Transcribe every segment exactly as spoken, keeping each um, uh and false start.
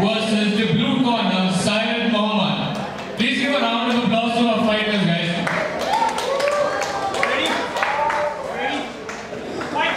versus the blue corner, Cyril Mohammed. Please give a round of applause to our fighters, guys. Ready? Ready? Fight!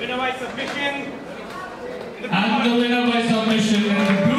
Winner by submission. And the winner by submission.